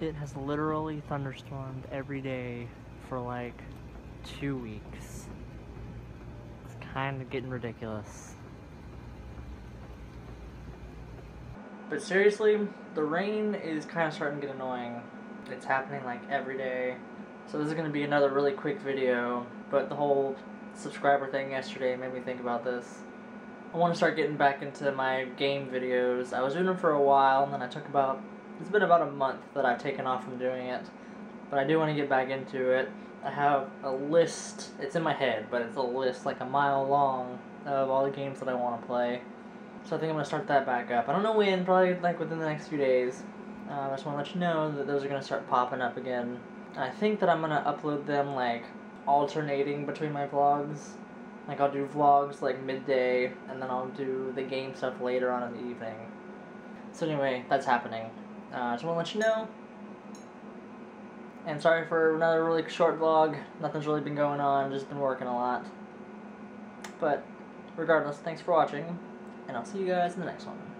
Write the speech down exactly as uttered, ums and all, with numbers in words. It has literally thunderstormed every day for like two weeks. It's kind of getting ridiculous. But seriously, the rain is kind of starting to get annoying. It's happening like every day. So this is going to be another really quick video, but the whole subscriber thing yesterday made me think about this. I want to start getting back into my game videos. I was doing them for a while, and then I took about, it's been about a month that I've taken off from doing it. But I do want to get back into it. I have a list, it's in my head, but it's a list like a mile long of all the games that I want to play. So I think I'm going to start that back up. I don't know when, probably like within the next few days. Uh, I just want to let you know that those are going to start popping up again. I think that I'm going to upload them like alternating between my vlogs. Like I'll do vlogs like midday, and then I'll do the game stuff later on in the evening. So anyway, that's happening. I uh, just want to let you know. And sorry for another really short vlog. Nothing's really been going on, just been working a lot. But regardless, thanks for watching, and I'll see you guys in the next one.